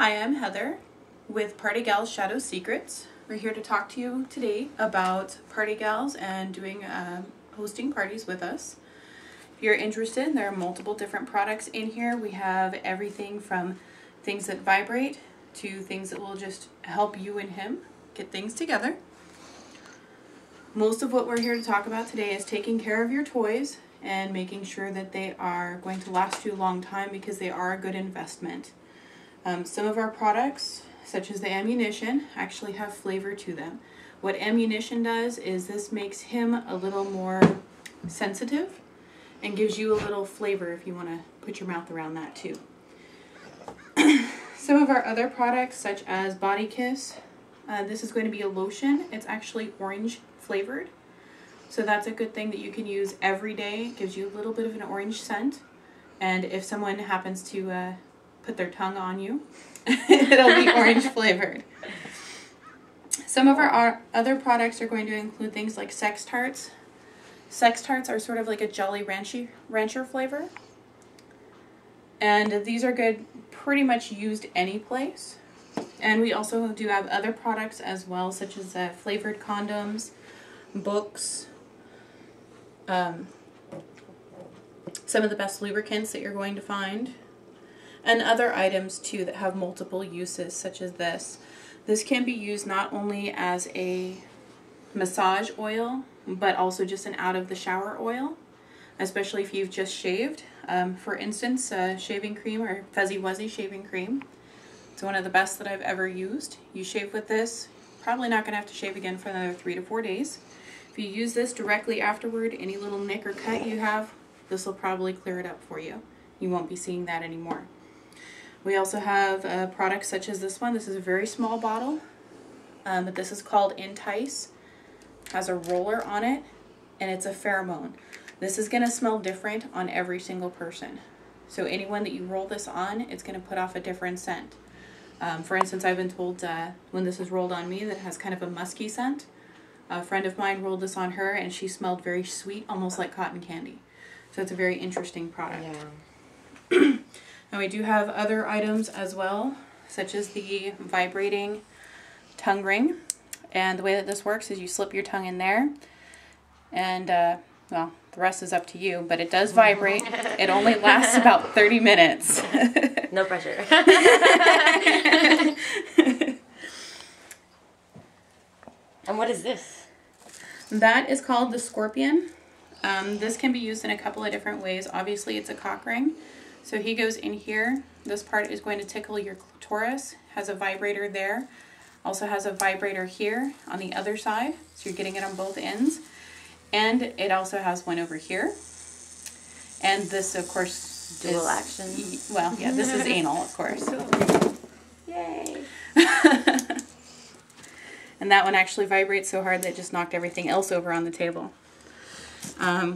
Hi, I'm Heather with Party Gals Shadow Secrets. We're here to talk to you today about Party Gals and doing hosting parties with us. If you're interested, there are multiple different products in here. We have everything from things that vibrate to things that will just help you and him get things together. Most of what we're here to talk about today is taking care of your toys and making sure that they are going to last you a long time because they are a good investment. Some of our products, such as the ammunition, actually have flavor to them. What ammunition does is this makes him a little more sensitive and gives you a little flavor if you want to put your mouth around that too. Some of our other products, such as Body Kiss, this is going to be a lotion. It's actually orange flavored. So that's a good thing that you can use every day. It gives you a little bit of an orange scent. And if someone happens to put their tongue on you, it'll be orange flavored. Some of our other products are going to include things like sex tarts. Sex tarts are sort of like a Jolly Rancher flavor. And these are good pretty much used any place. And we also do have other products as well, such as flavored condoms, books, some of the best lubricants that you're going to find, and other items too that have multiple uses, such as this. This can be used not only as a massage oil, but also just an out-of-the-shower oil, especially if you've just shaved. For instance, shaving cream or Fuzzy Wuzzy shaving cream. It's one of the best that I've ever used. You shave with this, probably not going to have to shave again for another 3 to 4 days. If you use this directly afterward, any little nick or cut you have, this will probably clear it up for you. You won't be seeing that anymore. We also have products such as this one. This is a very small bottle, but this is called Entice. It has a roller on it, and it's a pheromone. This is going to smell different on every single person. So anyone that you roll this on, it's going to put off a different scent. For instance, I've been told when this is rolled on me that it has kind of a musky scent. A friend of mine rolled this on her and she smelled very sweet, almost like cotton candy. So it's a very interesting product. Yeah. And we do have other items as well, such as the vibrating tongue ring. And the way that this works is you slip your tongue in there and, well, the rest is up to you, but it does vibrate. It only lasts about 30 minutes. No pressure. And what is this? That is called the scorpion. This can be used in a couple of different ways. Obviously, it's a cock ring. So he goes in here. This part is going to tickle your clitoris. Has a vibrator there. Also has a vibrator here on the other side. So you're getting it on both ends. And it also has one over here. And this, of course, dual action. Well, yeah, this is anal, of course. Cool. Yay! And that one actually vibrates so hard that it just knocked everything else over on the table.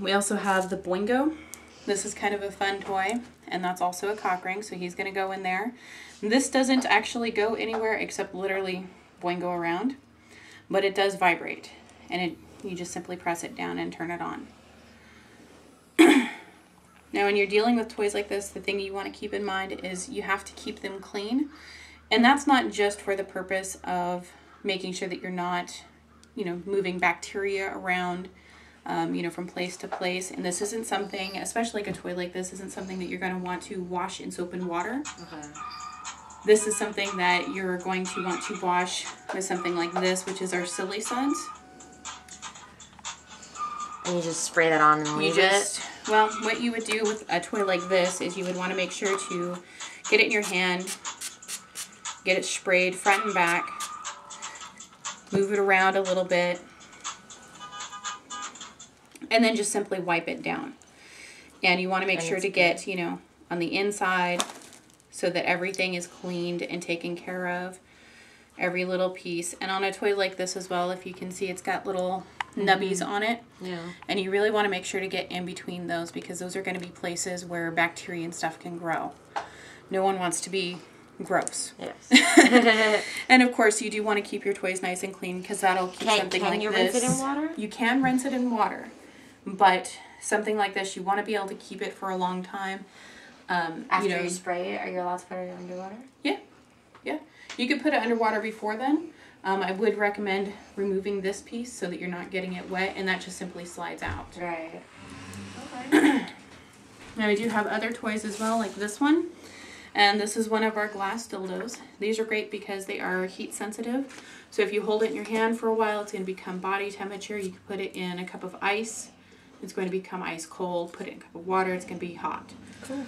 We also have the Boingo. This is kind of a fun toy, and that's also a cock ring, so he's going to go in there. And this doesn't actually go anywhere except literally Boingo around, but it does vibrate, and you just simply press it down and turn it on. Now, when you're dealing with toys like this, the thing you want to keep in mind is you have to keep them clean. And that's not just for the purpose of making sure that you're not, you know, moving bacteria around, you know, from place to place. And this isn't something, especially like a toy like this, isn't something that you're going to want to wash in soap and water. Okay. This is something that you're going to want to wash with something like this, which is our Silly Suds. And you just spray that on and leave it? Well, what you would do with a toy like this is you would want to make sure to get it in your hand, get it sprayed front and back, move it around a little bit, and then just simply wipe it down. And you want to make sure to get, you know, on the inside so that everything is cleaned and taken care of, every little piece. And on a toy like this as well, if you can see, it's got little nubbies on it. Yeah. And you really want to make sure to get in between those because those are going to be places where bacteria and stuff can grow. No one wants to be gross. Yes. And of course you do want to keep your toys nice and clean because that'll keep something like this. Can you rinse it in water? You can rinse it in water, but something like this you want to be able to keep it for a long time. After you spray it, are you allowed to put it underwater? Yeah. Yeah, you could put it underwater before then. I would recommend removing this piece so that you're not getting it wet, and that just simply slides out. Right. Okay. Now we do have other toys as well, like this one. And this is one of our glass dildos. These are great because they are heat sensitive. So if you hold it in your hand for a while, it's going to become body temperature. You can put it in a cup of ice. It's going to become ice cold. Put it in a cup of water. It's going to be hot. Cool.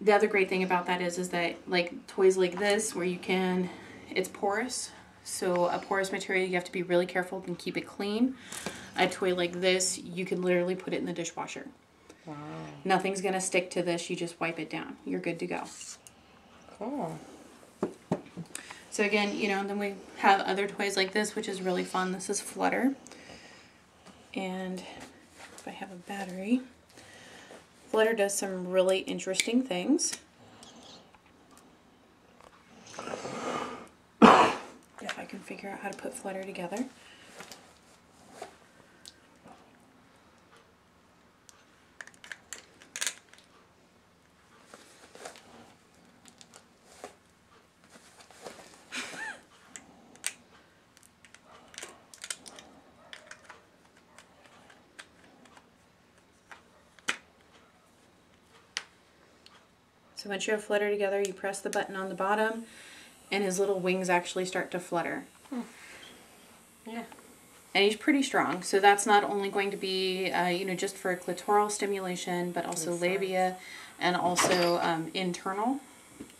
The other great thing about that is that, like, toys like this where you can, it's porous. So a porous material, you have to be really careful and keep it clean. A toy like this, you can literally put it in the dishwasher. Wow. Nothing's going to stick to this. You just wipe it down. You're good to go. Cool. So again, you know, then we have other toys like this, which is really fun. This is Flutter. And if I have a battery, Flutter does some really interesting things. If I can figure out how to put Flutter together. So once you have Flutter together, you press the button on the bottom, and his little wings actually start to flutter. Hmm. Yeah. And he's pretty strong. So that's not only going to be, you know, just for clitoral stimulation, but also labia and also internal.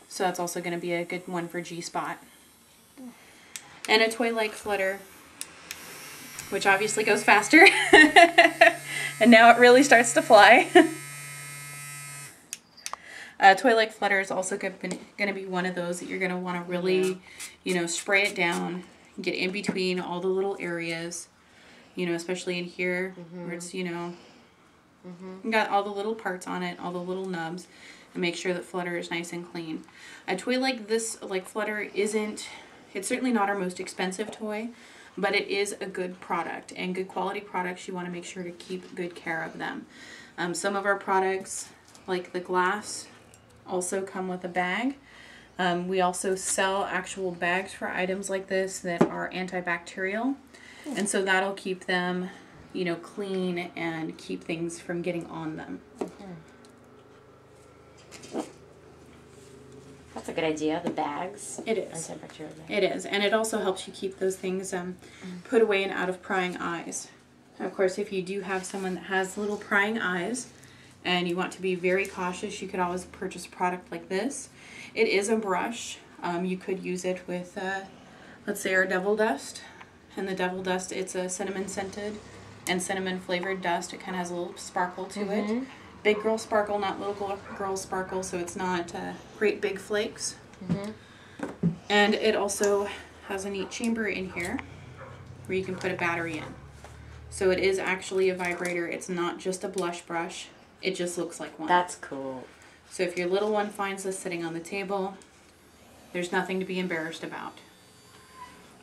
So that's also going to be a good one for G-spot. And a toy like Flutter, which obviously goes faster. And now it really starts to fly. A toy like Flutter is also going to be one of those that you're going to want to really, you know, spray it down, get in between all the little areas, you know, especially in here where it's, you know, got all the little parts on it, all the little nubs, and make sure that Flutter is nice and clean. A toy like this, like Flutter, isn't, it's certainly not our most expensive toy, but it is a good product, and good quality products, you want to make sure to keep good care of them. Some of our products, like the glass, also come with a bag. We also sell actual bags for items like this that are antibacterial. Cool. And so that'll keep them, you know, clean and keep things from getting on them. Mm-hmm. That's a good idea, the bags. It is. Antibacterial bags. It is, and it also helps you keep those things put away and out of prying eyes. Of course, if you do have someone that has little prying eyes, and you want to be very cautious, you could always purchase a product like this. It is a brush. You could use it with, let's say, our devil dust. And the devil dust, it's a cinnamon scented and cinnamon flavored dust. It kind of has a little sparkle to it. Big girl sparkle, not little girl sparkle, so it's not great big flakes. And it also has a neat chamber in here where you can put a battery in. So it is actually a vibrator. It's not just a blush brush. It just looks like one. That's cool. So if your little one finds this sitting on the table, there's nothing to be embarrassed about.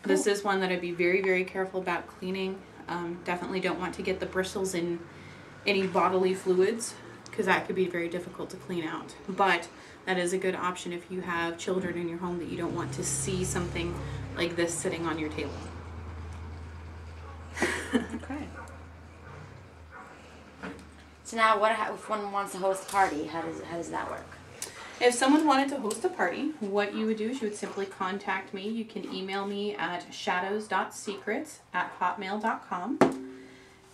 Cool. This is one that I'd be very, very careful about cleaning. Definitely don't want to get the bristles in any bodily fluids because that could be very difficult to clean out. But that is a good option if you have children in your home that you don't want to see something like this sitting on your table. Okay. So now, what if one wants to host a party? How does that work? If someone wanted to host a party, what you would do is you would simply contact me. You can email me at shadows.secrets@hotmail.com.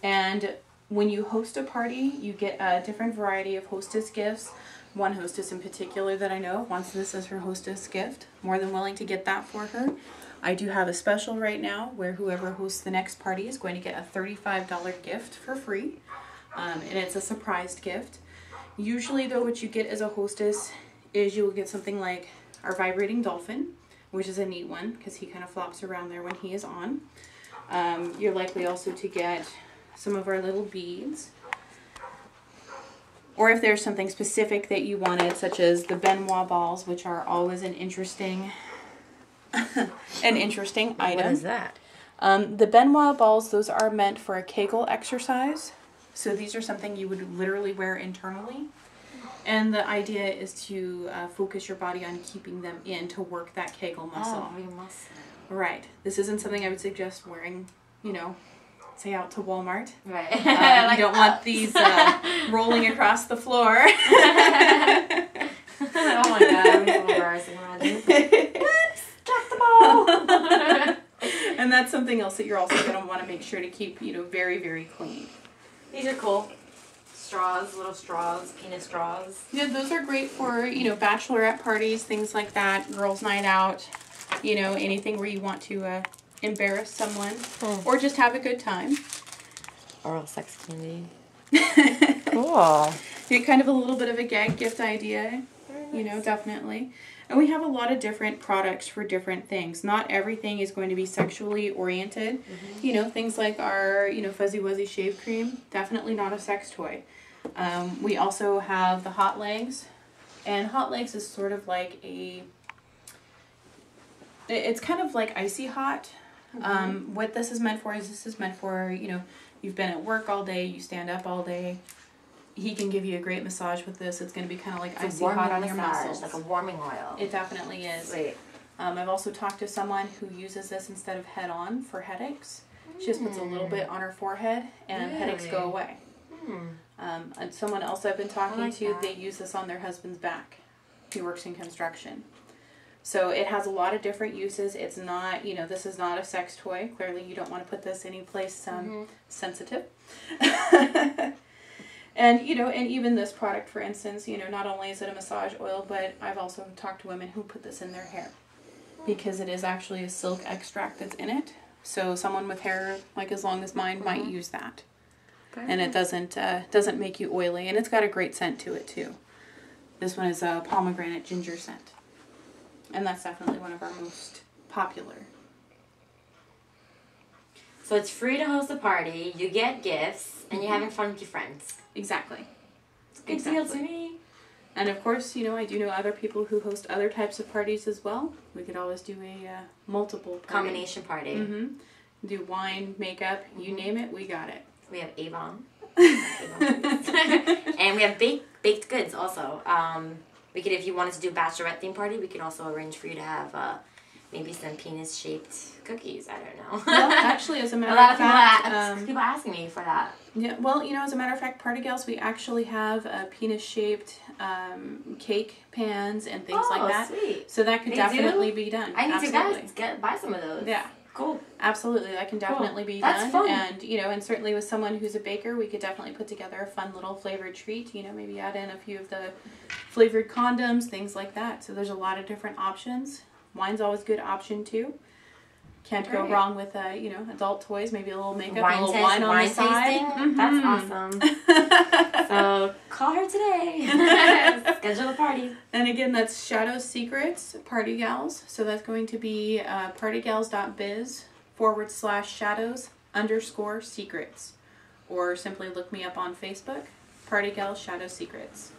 And when you host a party, you get a different variety of hostess gifts. One hostess in particular that I know wants this as her hostess gift. More than willing to get that for her. I do have a special right now where whoever hosts the next party is going to get a $35 gift for free. And it's a surprised gift. Usually, though, what you get as a hostess is you will get something like our vibrating dolphin, which is a neat one because he kind of flops around there when he is on. You're likely also to get some of our little beads. Or if there's something specific that you wanted, such as the Benoit balls, which are always an interesting, item. What is that? The Benoit balls, those are meant for a Kegel exercise. So these are something you would literally wear internally. And the idea is to focus your body on keeping them in to work that Kegel muscle. Oh, your muscle. Right. This isn't something I would suggest wearing, you know, say out to Walmart. Right. Like, you don't want these rolling across the floor. Oh my God, I'm so embarrassed when I do this. Whoops, drop the ball. And that's something else that you're also going to want to make sure to keep, you know, very, very clean. These are cool. Straws, little straws, penis straws. Yeah, those are great for, you know, bachelorette parties, things like that, girls' night out, you know, anything where you want to embarrass someone or just have a good time. Oral sex candy. Cool. Yeah, kind of a little bit of a gag gift idea, nice. You know, definitely. And we have a lot of different products for different things. Not everything is going to be sexually oriented. Mm-hmm. You know, things like our, you know, Fuzzy Wuzzy shave cream, definitely not a sex toy. We also have the Hot Legs, and Hot Legs is sort of like a, it's kind of like icy hot. Mm-hmm. What this is meant for is you know, you've been at work all day, you stand up all day. He can give you a great massage with this. It's going to be kind of like icy hot on your muscles. Like a warming oil. It definitely is. Sweet. I've also talked to someone who uses this instead of head on for headaches. She just puts a little bit on her forehead and headaches go away. And someone else I've been talking to, they use this on their husband's back. He works in construction. So it has a lot of different uses. It's not, you know, this is not a sex toy. Clearly you don't want to put this any place sensitive. And, you know, and even this product, for instance, you know, not only is it a massage oil, but I've also talked to women who put this in their hair because it is actually a silk extract that's in it. So someone with hair, like as long as mine, might use that. Perfect. And it doesn't make you oily. And it's got a great scent to it, too. This one is a pomegranate ginger scent. And that's definitely one of our most popular. So it's free to host a party, you get gifts, and you're having fun with your friends. Exactly. It's a good deal to me. And of course, you know, I do know other people who host other types of parties as well. We could always do a multiple party. Combination party. Mm-hmm. Do wine, makeup, you name it, we got it. We have Avon. And we have baked goods also. We could, if you wanted to do a bachelorette theme party, we could also arrange for you to have maybe some penis-shaped cookies. I don't know. Well, actually, as a matter of fact, people asking me for that. Yeah. Well, you know, as a matter of fact, Party Gals, we actually have penis-shaped cake pans and things like that. Sweet. So that could definitely be done. I need to buy some of those. Yeah. Cool. Absolutely, that can definitely be done. That's fun. And you know, and certainly with someone who's a baker, we could definitely put together a fun little flavored treat. You know, maybe add in a few of the flavored condoms, things like that. So there's a lot of different options. Wine's always a good option too. Can't go wrong with you know, adult toys. Maybe a little makeup, a little wine on the side. That's awesome. So call her today. Schedule a party. And again, that's Shadow Secrets Party Gals. So that's going to be partygals.biz/shadows_secrets, or simply look me up on Facebook, Party Gals Shadow Secrets.